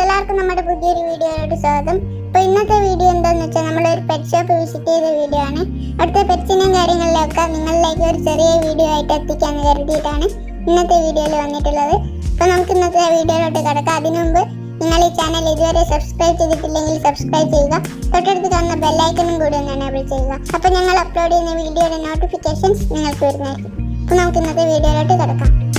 എല്ലാവർക്കും നമ്മുടെ പുതിയൊരു വീഡിയോയിലോട്ട് സ്വാഗതം. അപ്പോൾ ഇന്നത്തെ വീഡിയോ എന്താണെന്ന് വെച്ചാൽ നമ്മളൊരു പെറ്റ് ഷോപ്പ് വിസിറ്റ് ചെയ്ത വീഡിയോ ആണ്. അടുത്ത പെറ്റ്സിനും കാര്യങ്ങളിലൊക്കെ നിങ്ങളിലേക്ക് ഒരു ചെറിയ വീഡിയോ ആയിട്ട് എത്തിക്കാമെന്ന് കരുതിയിട്ടാണ് ഇന്നത്തെ വീഡിയോയിൽ വന്നിട്ടുള്ളത്. അപ്പോൾ നമുക്ക് ഇന്നത്തെ വീഡിയോയിലോട്ട് കിടക്കാം. അതിനുമുമ്പ് നിങ്ങൾ ഈ ചാനൽ ഇതുവരെ സബ്സ്ക്രൈബ് ചെയ്തിട്ടില്ലെങ്കിൽ സബ്സ്ക്രൈബ് ചെയ്യുക, തൊട്ടടുത്ത് കാണുന്ന ബെല്ലൈക്കണും കൂടി ഒന്ന് എനേബിൾ ചെയ്യുക. അപ്പോൾ ഞങ്ങൾ അപ്ലോഡ് ചെയ്യുന്ന വീഡിയോയുടെ നോട്ടിഫിക്കേഷൻസ് നിങ്ങൾക്ക് വരുന്നതായിരിക്കും. അപ്പോൾ നമുക്ക് ഇന്നത്തെ വീഡിയോയിലോട്ട് കിടക്കാം.